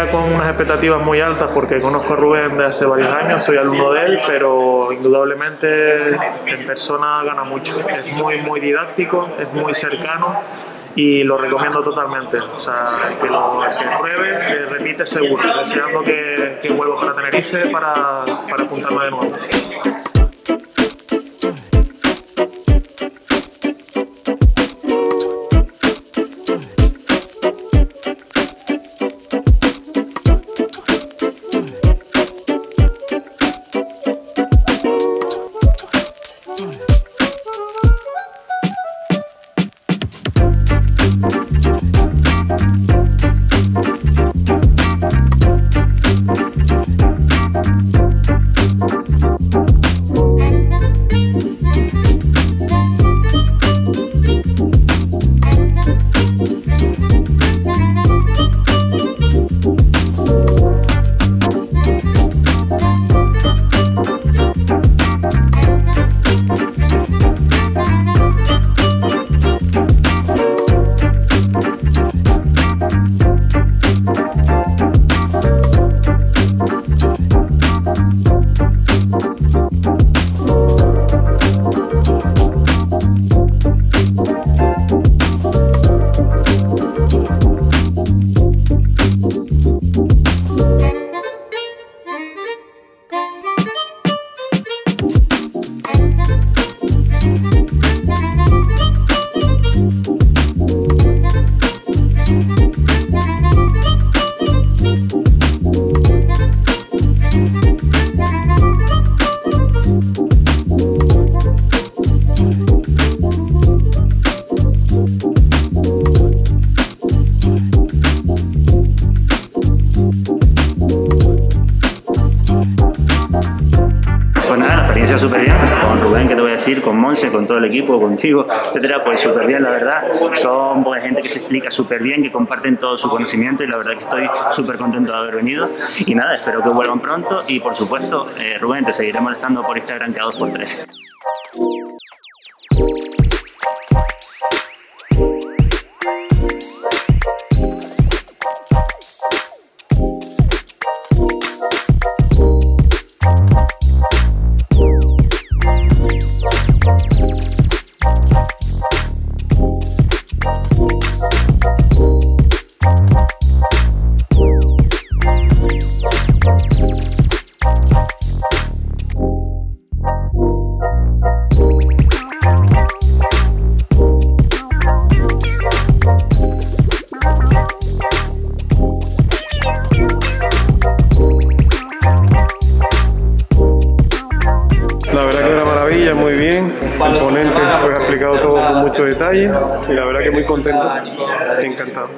venía con unas expectativas muy altas porque conozco a Rubén desde hace varios años, soy alumno de él, pero indudablemente en persona gana mucho. Es muy didáctico, es muy cercano y lo recomiendo totalmente. O sea, que pruebe, que repite seguro, deseando que vuelva para Tenerife para apuntarme de nuevo. Súper bien, con Rubén, que te voy a decir, con Monse, con todo el equipo, contigo, etcétera, pues súper bien, la verdad. Son pues, gente que se explica súper bien, que comparten todo su conocimiento y la verdad que estoy súper contento de haber venido. Y nada, espero que vuelvan pronto y por supuesto, Rubén, te seguiré molestando por Instagram cada 2x3. Muy bien, el ponente pues, ha explicado todo con mucho detalle y la verdad que muy contento, encantado.